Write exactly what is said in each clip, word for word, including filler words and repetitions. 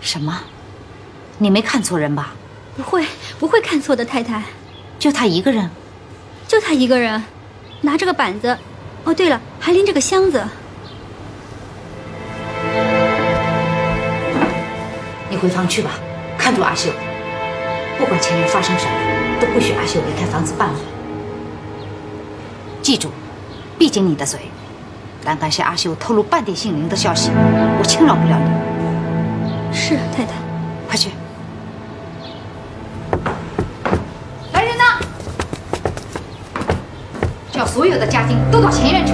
什么？你没看错人吧？不会，不会看错的，太太。就他一个人？就他一个人，拿着个板子。哦，对了，还拎着个箱子。 你回房去吧，看住阿秀。不管前面发生什么，都不许阿秀离开房子半步。记住，闭紧你的嘴，胆敢向阿秀透露半点姓灵的消息，我轻饶不了你。是，太太，快去。来人呐！叫所有的家丁都到前院去。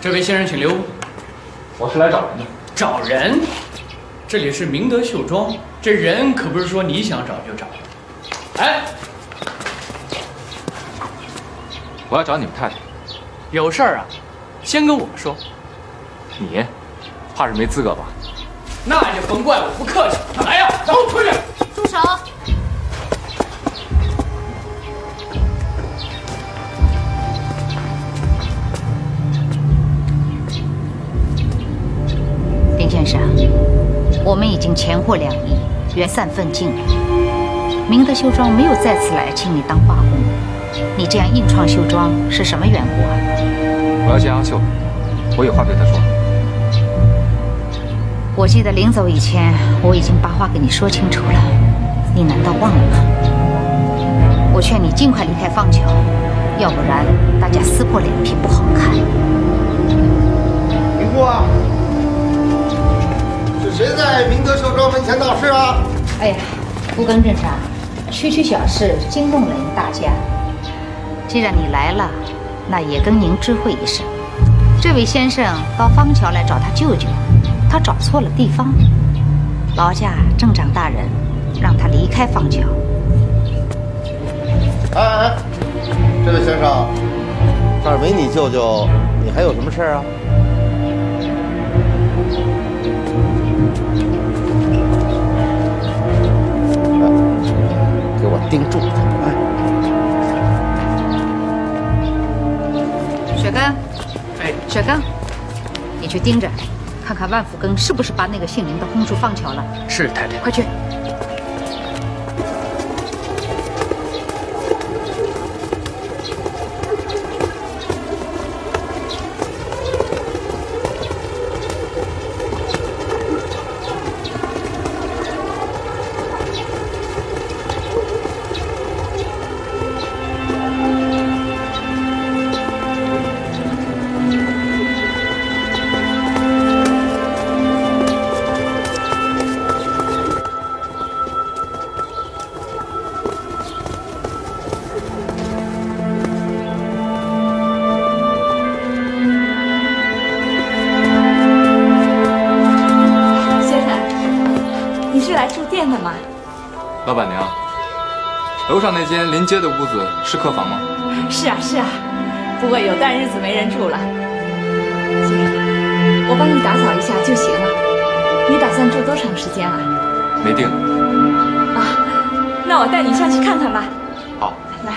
这位先生，请留步。我是来找人的。找人？这里是明德绣庄，这人可不是说你想找就找。哎，我要找你们太太。有事儿啊，先跟我说。你，怕是没资格吧？那也甭怪我不客气。来呀，都出去！住手！ 先生，我们已经钱货两讫，缘散分尽了。明德绣庄没有再次来请你当罢工，你这样硬创绣庄是什么缘故啊？我要见阿秀，我有话对她说。我记得临走以前，我已经把话给你说清楚了，你难道忘了吗？我劝你尽快离开方桥，要不然大家撕破脸皮不好看。明姑啊！ 谁在明德绣庄门前闹事啊？哎呀，不更正常，区区小事惊动了您大家。既然你来了，那也跟您知会一声。这位先生到方桥来找他舅舅，他找错了地方。劳驾镇长大人让他离开方桥。哎哎，这位先生，这儿没你舅舅，你还有什么事儿啊？ 给我盯住！哎，雪根，哎，雪根，你去盯着，看看万福根是不是把那个姓林的轰出放桥了？是太太，快去！楼上那间临街的屋子是客房吗？是啊，是啊，不过有段日子没人住了。先生，我帮你打扫一下就行了。你打算住多长时间啊？没定。啊，那我带你上去看看吧。好，来。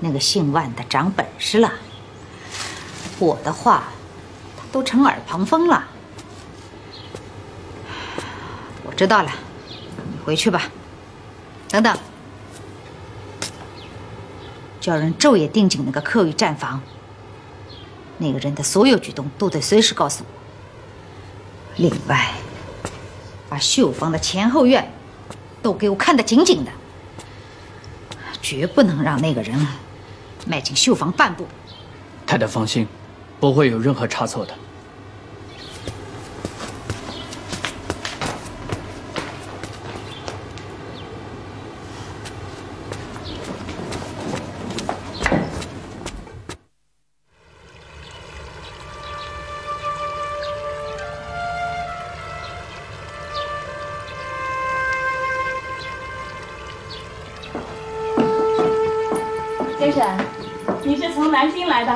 那个姓万的长本事了，我的话，他都成耳旁风了。我知道了，你回去吧。等等，叫人昼夜盯紧那个客运站房。那个人的所有举动都得随时告诉我。另外，把绣坊的前后院都给我看得紧紧的，绝不能让那个人迈进绣坊半步。太太放心，不会有任何差错的。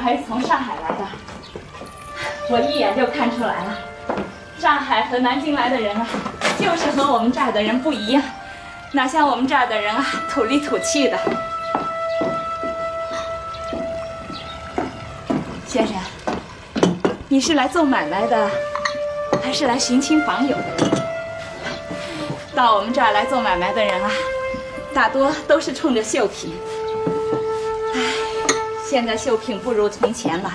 还是从上海来的，我一眼就看出来了。上海和南京来的人啊，就是和我们这儿的人不一样，哪像我们这儿的人啊，土里土气的。先生，你是来做买卖的，还是来寻亲访友的？到我们这儿来做买卖的人啊，大多都是冲着绣品。 现在绣品不如从前了，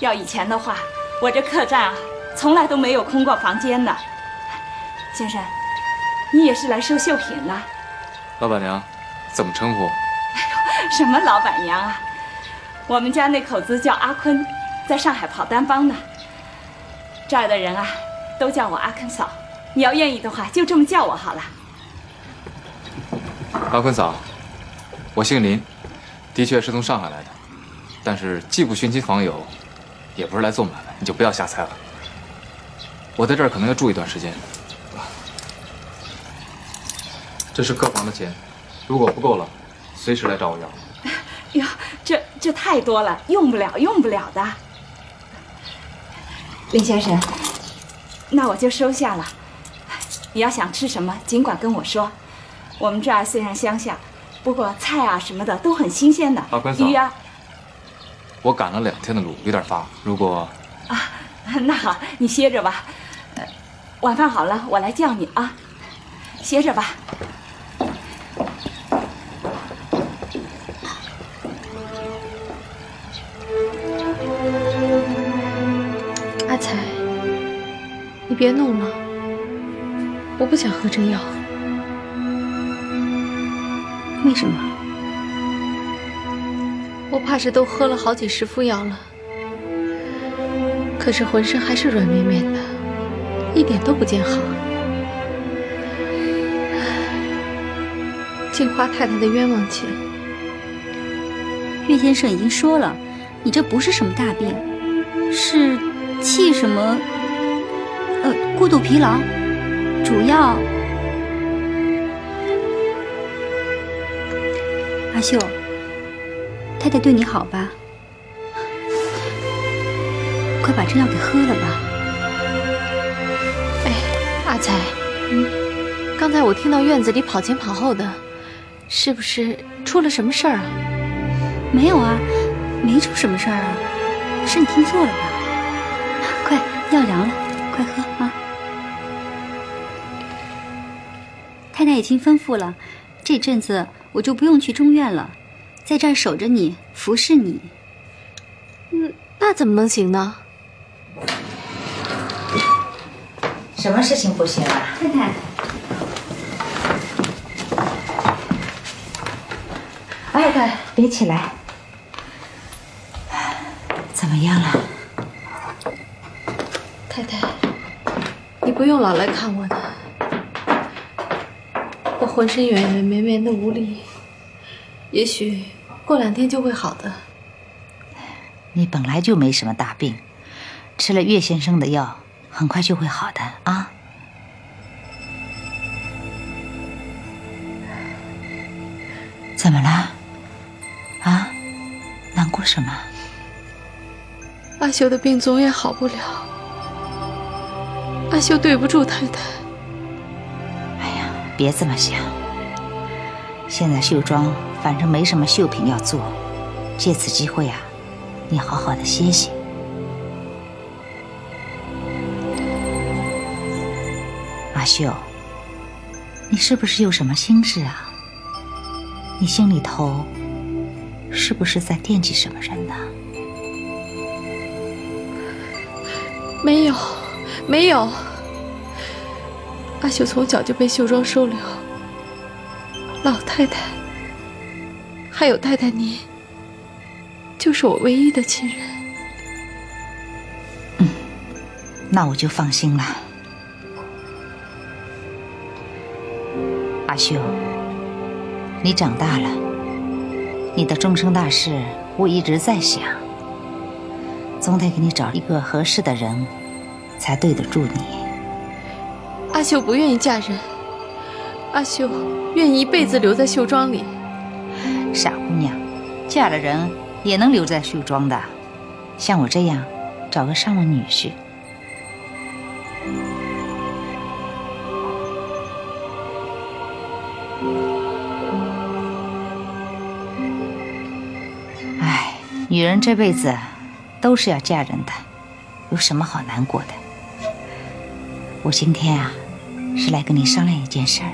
要以前的话，我这客栈啊，从来都没有空过房间呢。先生，你也是来收绣品的？老板娘，怎么称呼？什么老板娘啊？我们家那口子叫阿坤，在上海跑单帮呢。这儿的人啊，都叫我阿坤嫂。你要愿意的话，就这么叫我好了。阿坤嫂，我姓林，的确是从上海来的。 但是既不寻亲访友，也不是来做买卖，你就不要瞎猜了。我在这儿可能要住一段时间。这是客房的钱，如果不够了，随时来找我要。呀，这这太多了，用不了，用不了的。林先生，那我就收下了。你要想吃什么，尽管跟我说。我们这儿虽然乡下，不过菜啊什么的都很新鲜的，鱼啊。 我赶了两天的路，有点乏。如果啊，那好，你歇着吧。呃，晚饭好了，我来叫你啊。歇着吧。阿彩，你别弄了，我不想喝这药。为什么？ 我怕是都喝了好几十副药了，可是浑身还是软绵绵的，一点都不见好。镜花太太的冤枉钱，岳先生已经说了，你这不是什么大病，是气什么，呃，过度疲劳，主要。阿秀。 太太对你好吧？快把这药给喝了吧。哎，阿彩，嗯，刚才我听到院子里跑前跑后的，是不是出了什么事儿啊？没有啊，没出什么事儿啊，是你听错了吧？快，药凉了，快喝啊！太太已经吩咐了，这阵子我就不用去中院了。 在这儿守着你，服侍你。嗯，那怎么能行呢？什么事情不行啊？太太，哎，太太，别起来。怎么样了？太太，你不用老来看我的，我浑身软软绵绵的无力。 也许过两天就会好的。你本来就没什么大病，吃了岳先生的药，很快就会好的啊。怎么了？啊？难过什么？阿秀的病总也好不了。阿秀对不住太太。哎呀，别这么想。现在秀庄。 反正没什么绣品要做，借此机会啊，你好好的歇歇。阿秀，你是不是有什么心事啊？你心里头是不是在惦记什么人呢？没有，没有。阿秀从小就被秀庄收留，老太太还有太太您，就是我唯一的亲人。嗯，那我就放心了。 阿秀，你长大了，你的终生大事我一直在想，总得给你找一个合适的人，才对得住你。阿秀不愿意嫁人，阿秀愿意一辈子留在绣庄里。傻姑娘，嫁了人也能留在绣庄的，像我这样，找个上门女婿。 女人这辈子都是要嫁人的，有什么好难过的？我今天啊，是来跟你商量一件事儿。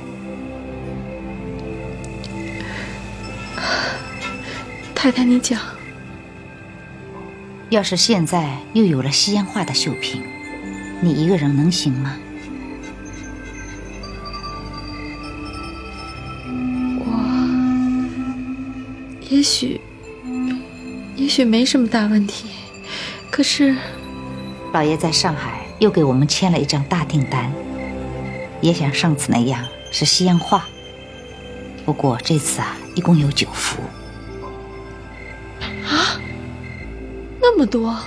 太太，你讲。要是现在又有了西洋画的绣品，你一个人能行吗？我也许。 也许没什么大问题，可是，老爷在上海又给我们签了一张大订单，也像上次那样是西洋画，不过这次啊，一共有九幅。啊，那么多！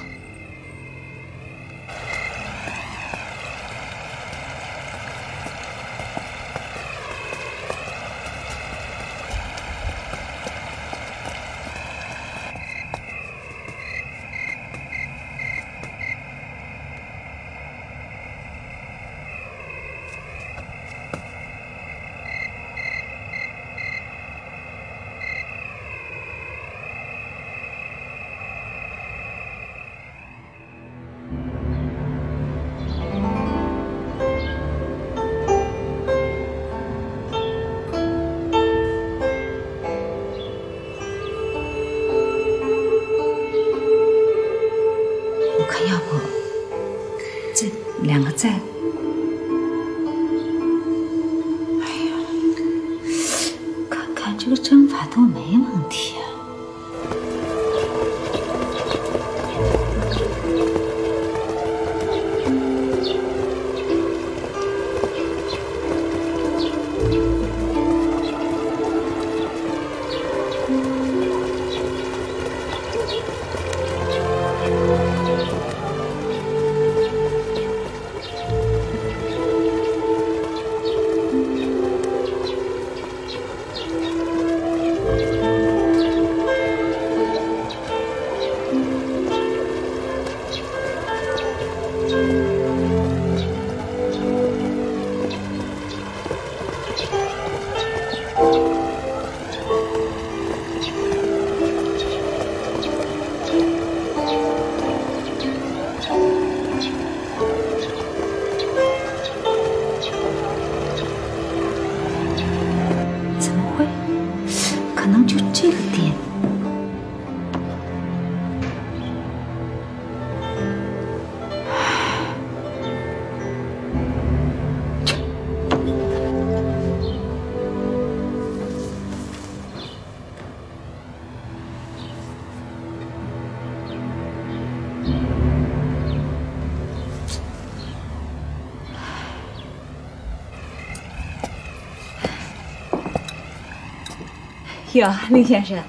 哟，令先生，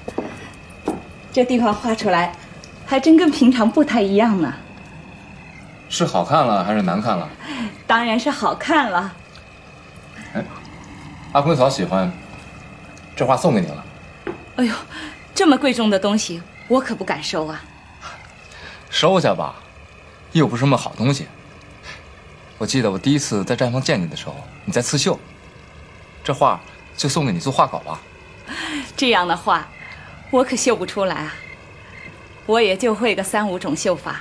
这地方画出来，还真跟平常不太一样呢。是好看了还是难看了？当然是好看了。哎，阿坤嫂喜欢，这画送给您了。哎呦，这么贵重的东西，我可不敢收啊。收下吧，又不是什么好东西。我记得我第一次在站房见你的时候，你在刺绣，这画就送给你做画稿吧。 这样的画，我可绣不出来啊！我也就会个三五种绣法，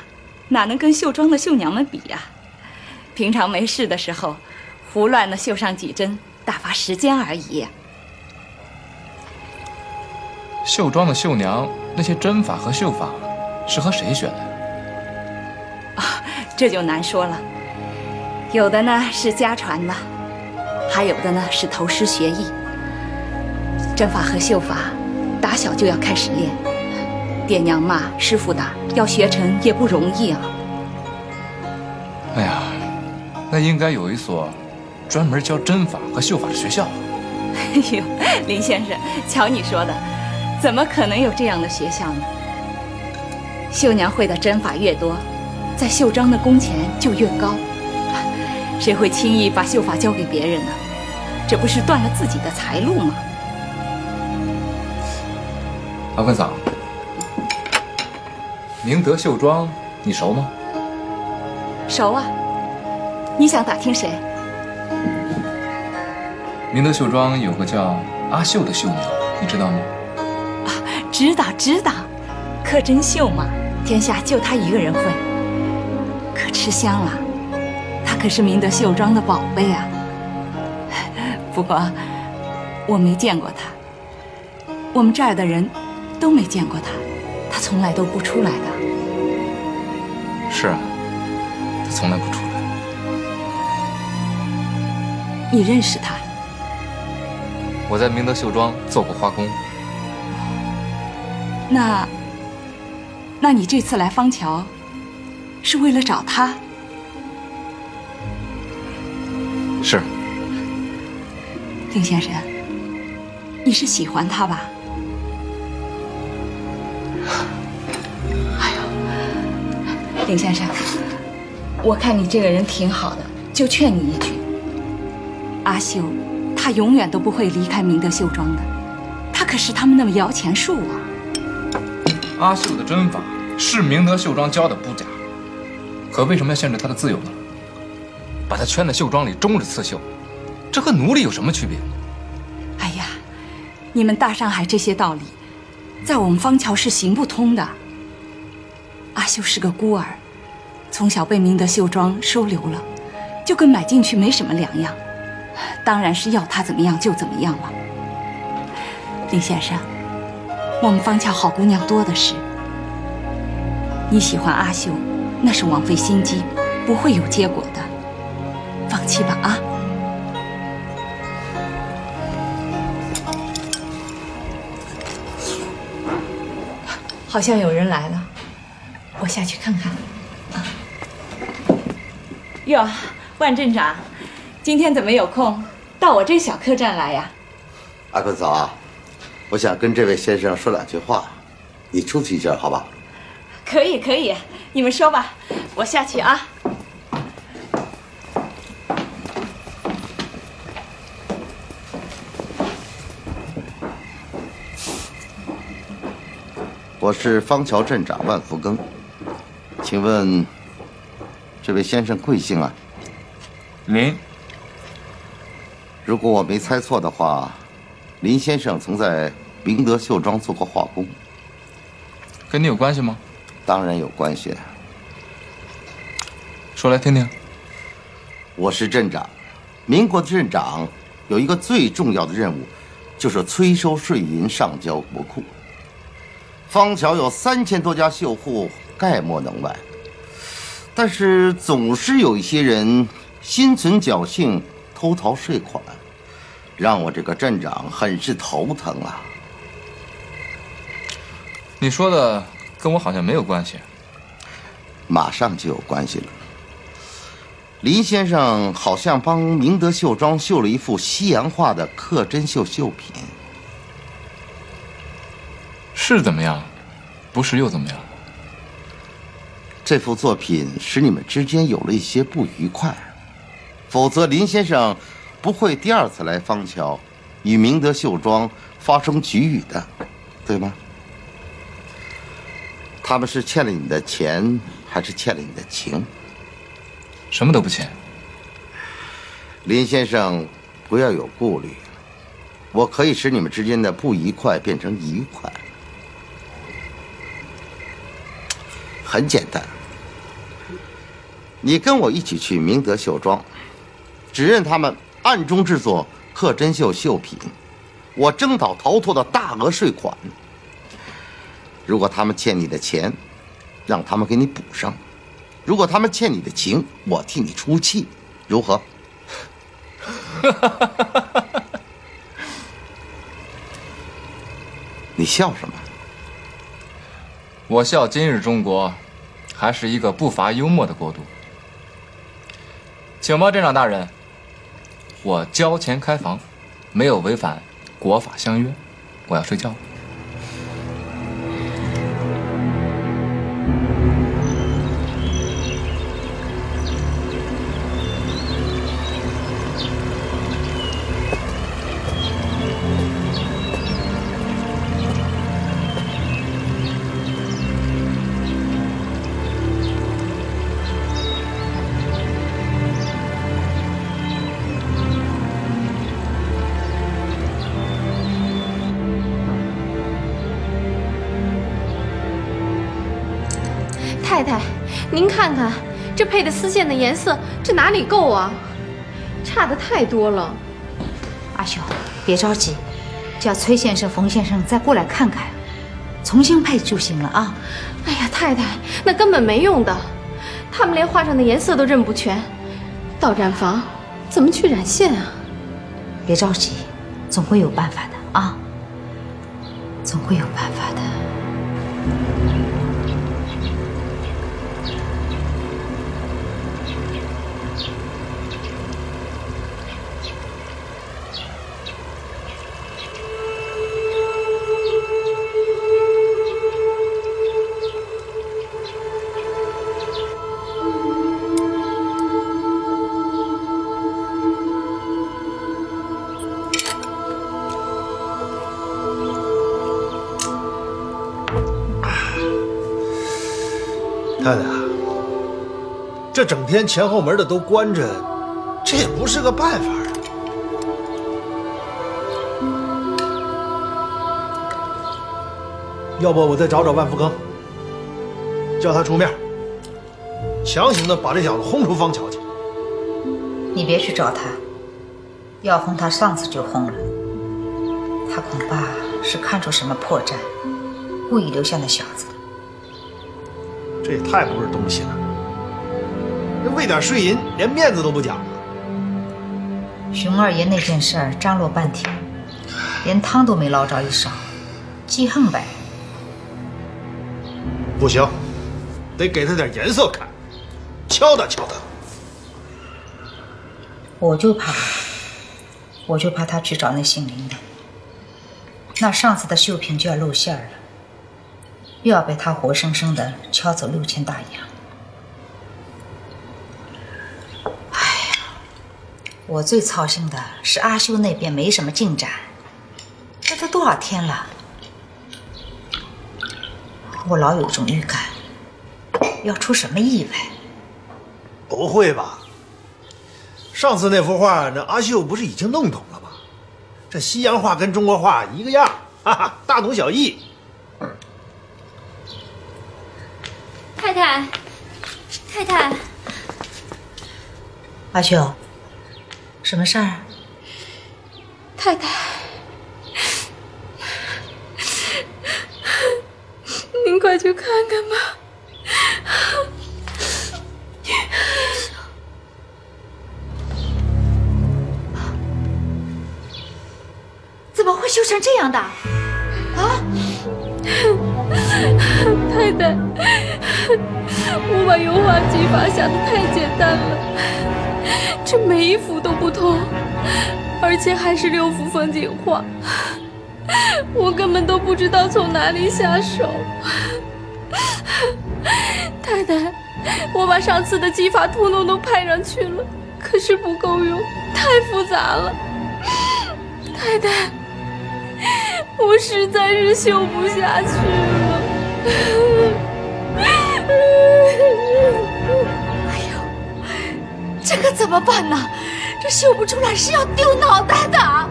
哪能跟绣庄的绣娘们比呀、啊？平常没事的时候，胡乱的绣上几针，打发时间而已。绣庄的绣娘那些针法和绣法是和谁学的？啊，这就难说了。有的呢是家传的，还有的呢是投师学艺。针法和绣法，打小就要开始练。爹娘骂，师傅打，要学成也不容易啊。哎呀，那应该有一所 专门教针法和绣法的学校。哎呦，林先生，瞧你说的，怎么可能有这样的学校呢？绣娘会的针法越多，在绣庄的工钱就越高，谁会轻易把绣法交给别人呢？这不是断了自己的财路吗？阿芬嫂，明德绣庄你熟吗？熟啊，你想打听谁？ 明德绣庄有个叫阿秀的绣娘，你知道吗？啊，知道知道，可真秀嘛，天下就她一个人会，可吃香了。她可是明德绣庄的宝贝啊。不过我没见过她，我们这儿的人都没见过她，她从来都不出来的。是啊，她从来不出来。你认识她？ 我在明德绣庄做过花工。那，那你这次来方桥，是为了找他？是。丁先生，你是喜欢他吧？哎呦，丁先生，我看你这个人挺好的，就劝你一句，阿秀 他永远都不会离开明德绣庄的，他可是他们的摇钱树啊。阿秀的针法是明德绣庄教的不假，可为什么要限制他的自由呢？把他圈在绣庄里，终日刺绣，这和奴隶有什么区别？哎呀，你们大上海这些道理，在我们方桥是行不通的。阿秀是个孤儿，从小被明德绣庄收留了，就跟买进去没什么两样。 当然是要他怎么样就怎么样了，林先生，我们方桥好姑娘多的是。你喜欢阿秀，那是枉费心机，不会有结果的，放弃吧啊！好像有人来了，我下去看看。啊，哟，万镇长。 今天怎么有空到我这小客栈来呀？阿坤嫂啊，我想跟这位先生说两句话，你出去一下好吧？可以可以，你们说吧，我下去啊。我是方桥镇长万福庚，请问这位先生贵姓啊？您。 如果我没猜错的话，林先生曾在明德绣庄做过画工，跟你有关系吗？当然有关系。说来听听。我是镇长，民国的镇长有一个最重要的任务，就是催收税银，上交国库。方桥有三千多家绣户，概莫能外，但是总是有一些人心存侥幸，偷逃税款。 让我这个镇长很是头疼啊！你说的跟我好像没有关系，马上就有关系了。林先生好像帮明德绣庄绣了一幅西洋画的刻针绣绣品，是怎么样？不是又怎么样？这幅作品使你们之间有了一些不愉快，否则林先生 不会第二次来方桥，与明德绣庄发生局语的，对吗？他们是欠了你的钱，还是欠了你的情？什么都不欠。林先生，不要有顾虑，我可以使你们之间的不愉快变成愉快。很简单，你跟我一起去明德绣庄，指认他们 暗中制作贺真秀秀品，我征讨逃脱的大额税款。如果他们欠你的钱，让他们给你补上；如果他们欠你的情，我替你出气，如何？你笑什么？我笑今日中国还是一个不乏幽默的国度。请吧，镇长大人，我交钱开房，没有违反国法相约，我要睡觉了。看看这配的丝线的颜色，这哪里够啊？差的太多了。阿秀，别着急，叫崔先生、冯先生再过来看看，重新配就行了啊。哎呀，太太，那根本没用的，他们连画上的颜色都认不全，到染坊怎么去染线啊？别着急，总会有办法的啊，总会有办法的。 太太，这整天前后门的都关着，这也不是个办法啊！要不我再找找万福坑，叫他出面，强行的把这小子轰出方桥去。你别去找他，要轰他上次就轰了。他恐怕是看出什么破绽，故意留下那小子的。 这也太不是东西了！这为点税银，连面子都不讲了。熊二爷那件事儿张罗半天，连汤都没捞着一勺，记恨呗。不行，得给他点颜色看，敲打敲打。我就怕，我就怕他去找那姓林的，那上次的秀萍就要露馅了。 又要被他活生生的敲走六千大洋。哎呀，我最操心的是阿修那边没什么进展，这都多少天了，我老有种预感，要出什么意外。不会吧？上次那幅画，那阿秀不是已经弄懂了吗？这西洋画跟中国画一个样，哈哈，大同小异。 太太，太太，阿秀，什么事儿？太太，您快去看看吧。怎么会修成这样的？啊！ 太太，我把油画技法想得太简单了，这每一幅都不同，而且还是六幅风景画，我根本都不知道从哪里下手。太太，我把上次的技法通通都派上去了，可是不够用，太复杂了。太太。 我实在是修不下去了。哎呦，这可怎么办呢？这修不出来是要丢脑袋的。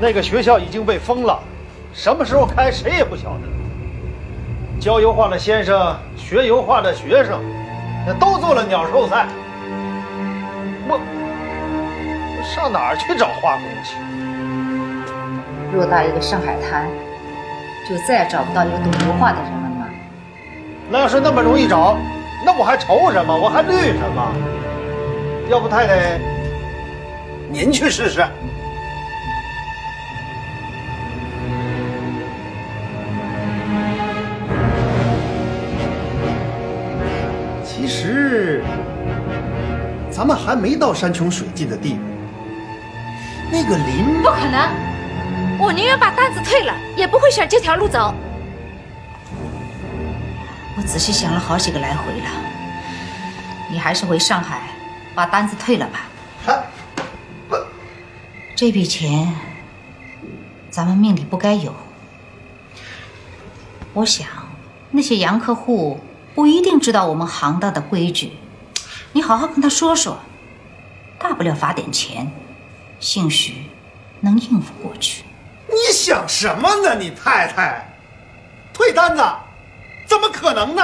那个学校已经被封了，什么时候开谁也不晓得。教油画的先生，学油画的学生，都做了鸟兽散。我上哪儿去找画工去？偌大一个上海滩，就再也找不到一个懂油画的人了吗？那要是那么容易找，那我还愁什么？我还虑什么？要不太太，您去试试。 其实，咱们还没到山穷水尽的地步。那个林不可能，我宁愿把单子退了，也不会选这条路走。我仔细想了好几个来回了，你还是回上海把单子退了吧。还不，这笔钱咱们命里不该有。我想那些洋客户。 不一定知道我们行当的规矩，你好好跟他说说，大不了罚点钱，兴许能应付过去。你想什么呢，你太太？退单子，怎么可能呢？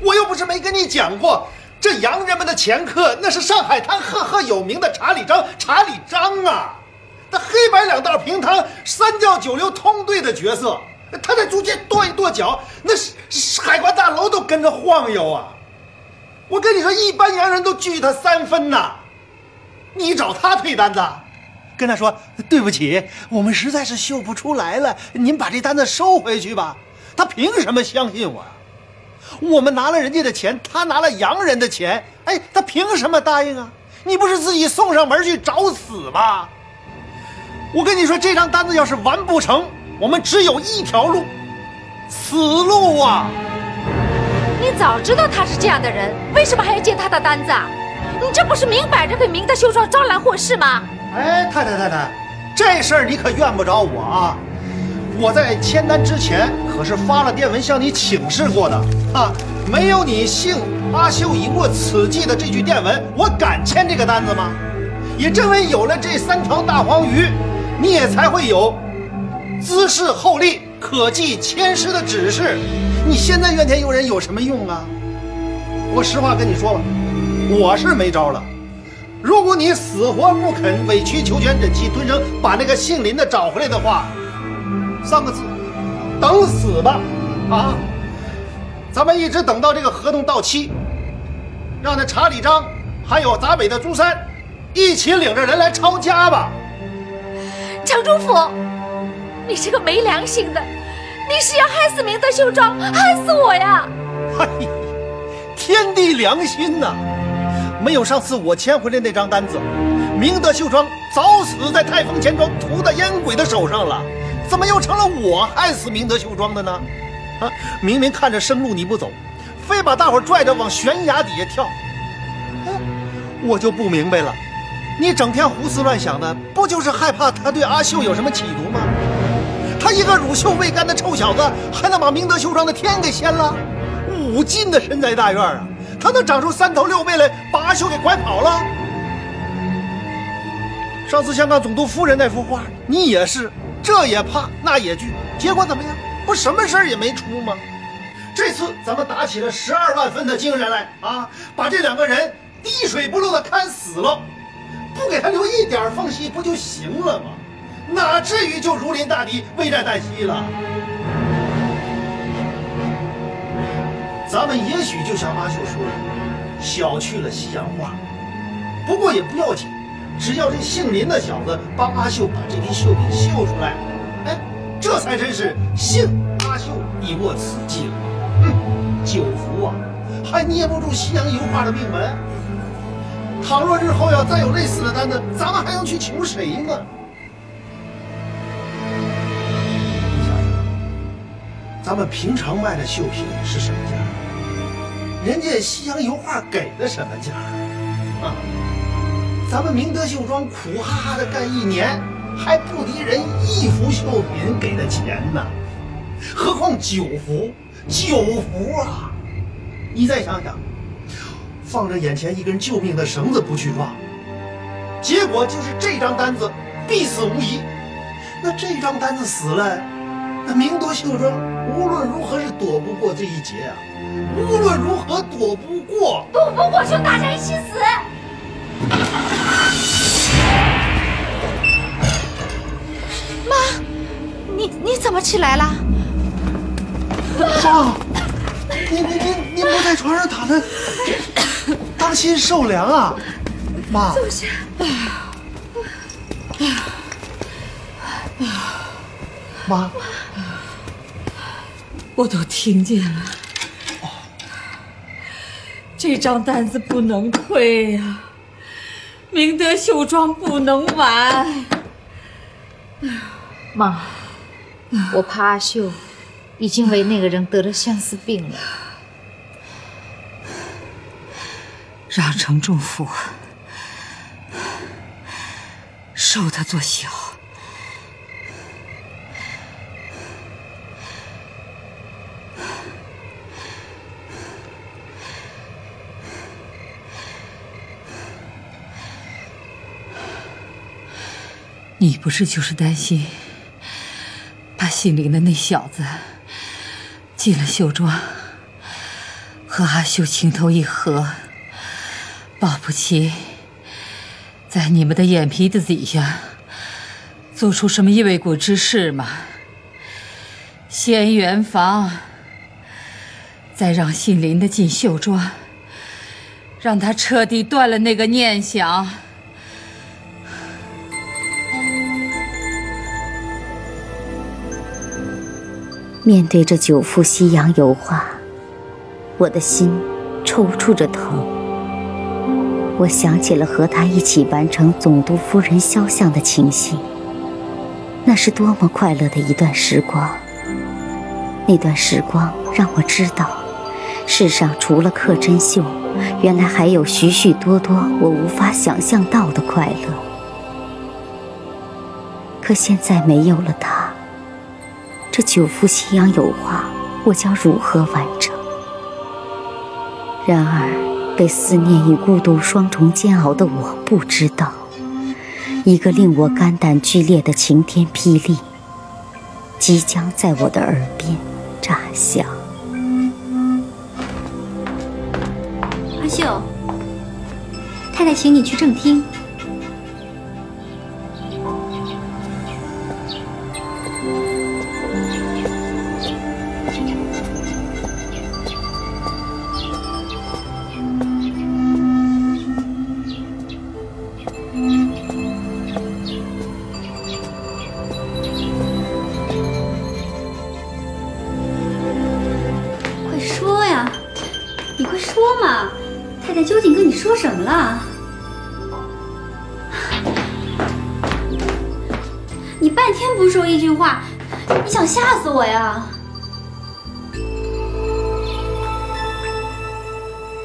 我又不是没跟你讲过，这洋人们的掮客那是上海滩赫赫有名的查理张，查理张啊，他黑白两道平摊，三教九流通对的角色。 他在中间跺一跺脚，那海关大楼都跟着晃悠啊！我跟你说，一般洋人都拒他三分呐。你找他退单子，跟他说对不起，我们实在是绣不出来了，您把这单子收回去吧。他凭什么相信我？我们拿了人家的钱，他拿了洋人的钱，哎，他凭什么答应啊？你不是自己送上门去找死吗？我跟你说，这张单子要是完不成。 我们只有一条路，死路啊！你早知道他是这样的人，为什么还要接他的单子啊？你这不是明摆着给明德绣庄招揽祸事吗？哎，太太太太，这事儿你可怨不着我啊！我在签单之前可是发了电文向你请示过的啊！没有你姓阿秀已过此计的这句电文，我敢签这个单子吗？也正为有了这三条大黄鱼，你也才会有。 姿势厚利，可记千师的指示。你现在怨天尤人有什么用啊？我实话跟你说吧，我是没招了。如果你死活不肯委曲求全、忍气吞声，把那个姓林的找回来的话，三个字，等死吧！啊，咱们一直等到这个合同到期，让那查理张还有闸北的朱三一起领着人来抄家吧。程主府。 你这个没良心的！你是要害死明德绣庄，害死我呀！哎，天地良心呐！没有上次我签回来那张单子，明德绣庄早死在泰丰钱庄屠的烟鬼的手上了，怎么又成了我害死明德绣庄的呢？啊，明明看着生路你不走，非把大伙拽着往悬崖底下跳，哎，我就不明白了，你整天胡思乱想的，不就是害怕他对阿秀有什么企图吗？ 他一个乳臭未干的臭小子，还能把明德绣庄的天给掀了？五进的神宅大院啊，他能长出三头六臂来，把阿秀给拐跑了？上次香港总督夫人那幅画，你也是这也怕那也惧，结果怎么样？不什么事儿也没出吗？这次咱们打起了十二万分的精神来啊，把这两个人滴水不漏的看死了，不给他留一点缝隙不就行了吗？ 哪至于就如临大敌、危在旦夕了？咱们也许就像阿秀说的，小觑了西洋画。不过也不要紧，只要这姓林的小子帮阿秀把这批绣品绣出来，哎，这才真是幸阿秀已过此计了。嗯，九福啊，还捏不住西洋油画的命门。倘若日后要再有类似的单子，咱们还要去求谁呢？ 咱们平常卖的绣品是什么价？人家西洋油画给的什么价啊？咱们明德绣庄苦哈哈的干一年，还不敌人一幅绣品给的钱呢，何况九幅，九幅啊！你再想想，放着眼前一根救命的绳子不去抓，结果就是这张单子必死无疑。那这张单子死了，那明德秀庄无论如何是躲不过这一劫啊，无论如何躲不过，躲不过就大家一起死。 妈，你你怎么起来了？妈，您您您您不在床上躺着，当心受凉啊！妈，坐下。妈，我都听见了，哦、这张单子不能退呀、啊，明德秀庄不能完。 妈，我怕阿秀已经为那个人得了相思病了，让城仲甫收他做小。你不是就是担心？ 怕姓林的那小子进了秀庄，和阿秀情投意合，保不齐在你们的眼皮子底下做出什么一尾骨之事嘛？先圆房，再让姓林的进秀庄，让他彻底断了那个念想。 面对这九幅西洋油画，我的心抽搐着疼。我想起了和他一起完成总督夫人肖像的情形，那是多么快乐的一段时光。那段时光让我知道，世上除了克真秀，原来还有许许多多我无法想象到的快乐。可现在没有了他。 这九幅西洋油画，我将如何完成？然而，被思念与孤独双重煎熬的我，不知道一个令我肝胆俱裂的晴天霹雳，即将在我的耳边炸响。阿秀，太太，请你去正厅。 我呀，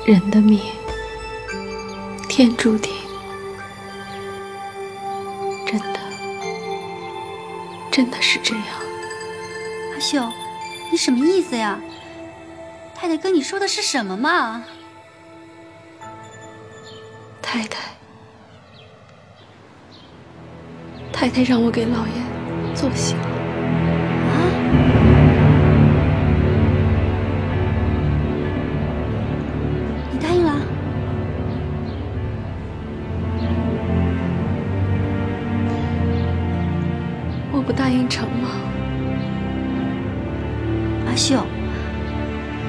人的命，天注定，真的，真的是这样。阿秀，你什么意思呀？太太跟你说的是什么嘛？太太，太太让我给老爷做小。 答应成吗，阿秀？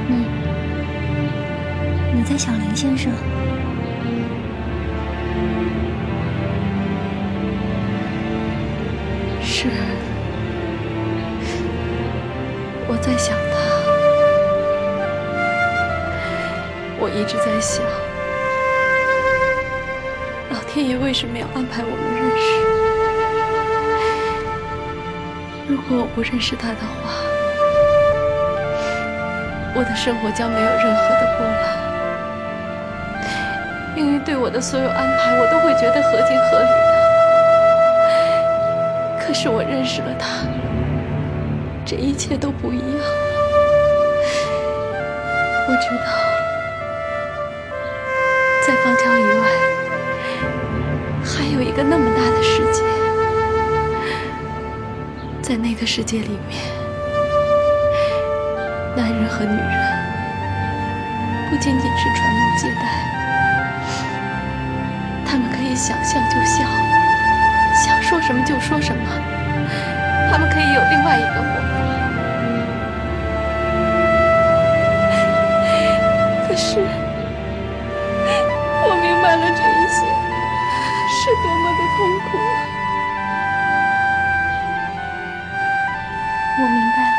嗯，你在想林先生？是，我在想他，我一直在想，老天爷为什么要安排我们认识？ 如果我不认识他的话，我的生活将没有任何的波澜。命运对我的所有安排，我都会觉得合情合理的。可是我认识了他，这一切都不一样了。我知道，在方舱以外，还有一个那么大的世界。在那个世界里面，男人和女人不仅仅是传宗接代，他们可以想笑就笑，想说什么就说什么，他们可以有另外一个活法。可是，我明白了这一切是多么的痛苦啊！ 我明白了，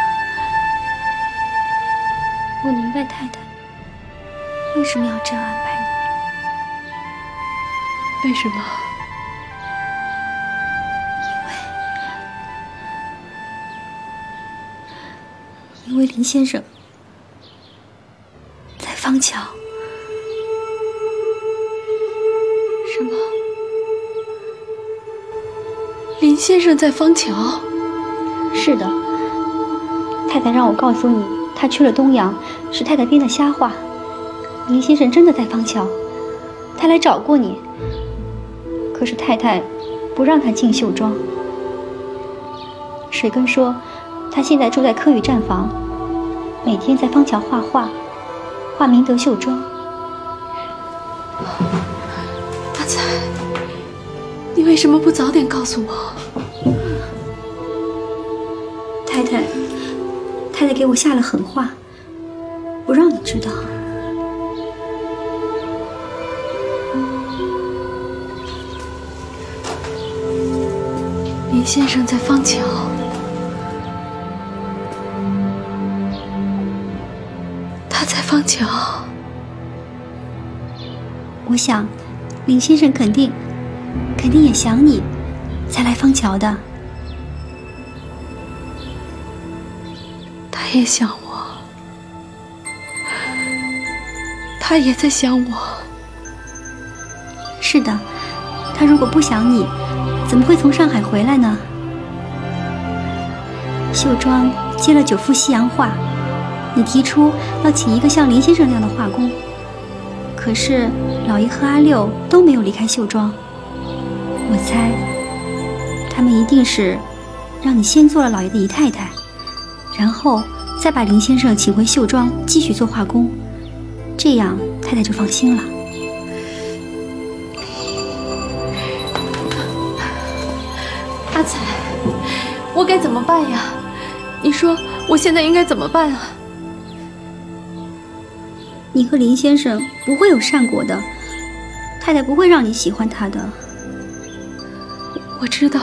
我明白太太为什么要这样安排你。为什么？因为，因为林先生在方桥。什么？林先生在方桥？是的。 太太让我告诉你，他去了东阳，是太太编的瞎话。林先生真的在方桥，他来找过你，可是太太不让他进绣庄。水根说，他现在住在科语站房，每天在方桥画画，画明德绣庄。阿彩，你为什么不早点告诉我？太太。 太太给我下了狠话，不让你知道。林先生在方桥，他在方桥。我想，林先生肯定，肯定也想你，才来方桥的。 他也想我，他也在想我。是的，他如果不想你，怎么会从上海回来呢？秀庄接了九幅西洋画，你提出要请一个像林先生那样的画工，可是老爷和阿六都没有离开秀庄。我猜，他们一定是让你先做了老爷的姨太太，然后。 再把林先生请回绣庄继续做画工，这样太太就放心了。阿彩，我该怎么办呀？你说我现在应该怎么办啊？你和林先生不会有善果的，太太不会让你喜欢他的。我知道，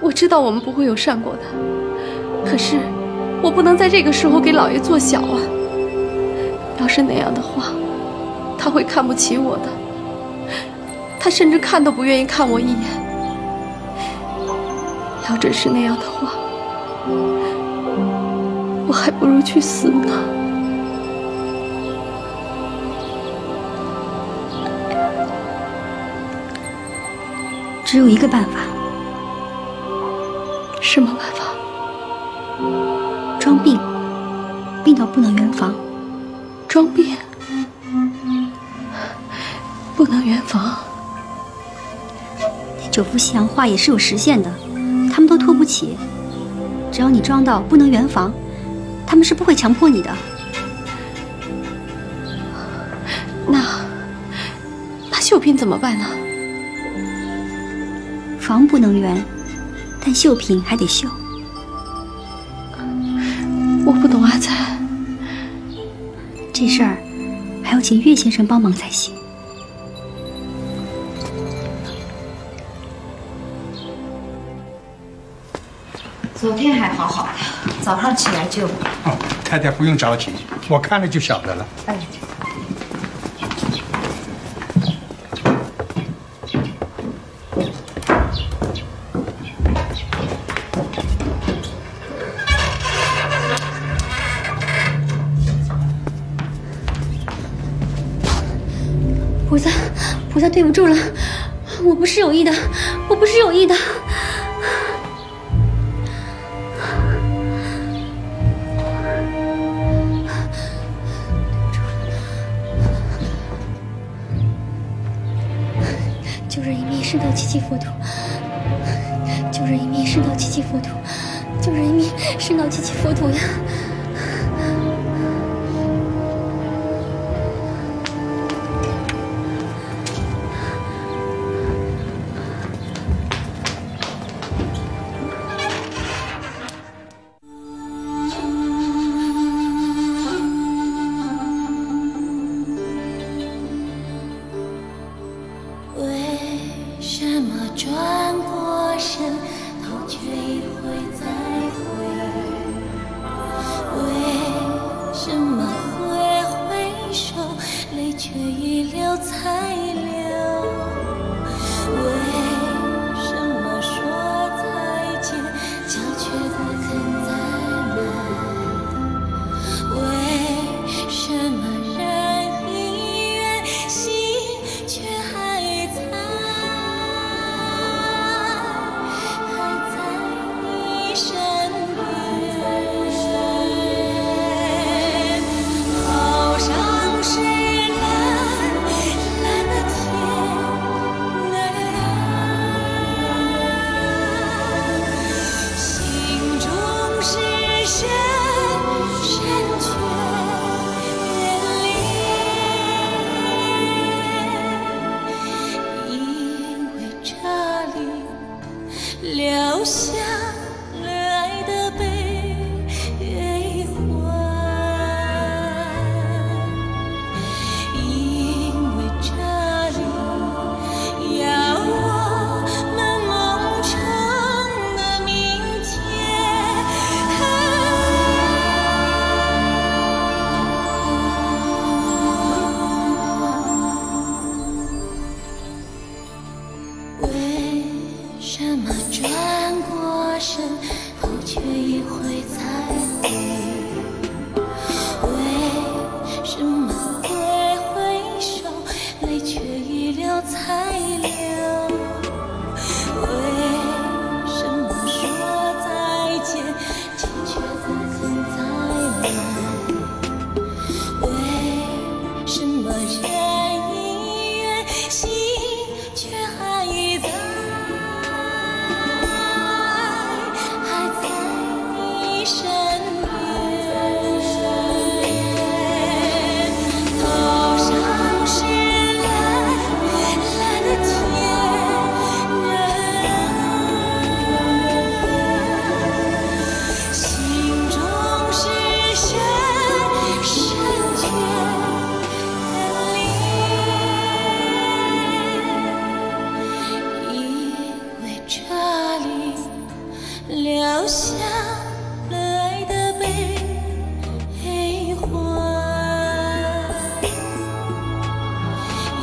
我知道我们不会有善果的，可是。 我不能在这个时候给老爷做小啊！要是那样的话，他会看不起我的，他甚至看都不愿意看我一眼。要真是那样的话，我还不如去死呢。只有一个办法，什么办法？ 装病，病到不能圆房。装病，不能圆房。九幅西洋画也是有时限的，他们都拖不起。只要你装到不能圆房，他们是不会强迫你的。那，那绣品怎么办呢？房不能圆，但绣品还得绣。 我不懂阿彩，这事儿还要请岳先生帮忙才行。昨天还好好的，早上起来就……哦，太太不用着急，我看了就晓得了。哎。菩萨对不住了，我不是有意的，我不是有意的。救人一命胜造七级浮屠，救人一命胜造七级浮屠。救人民是老姐姐佛陀呀。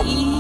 一。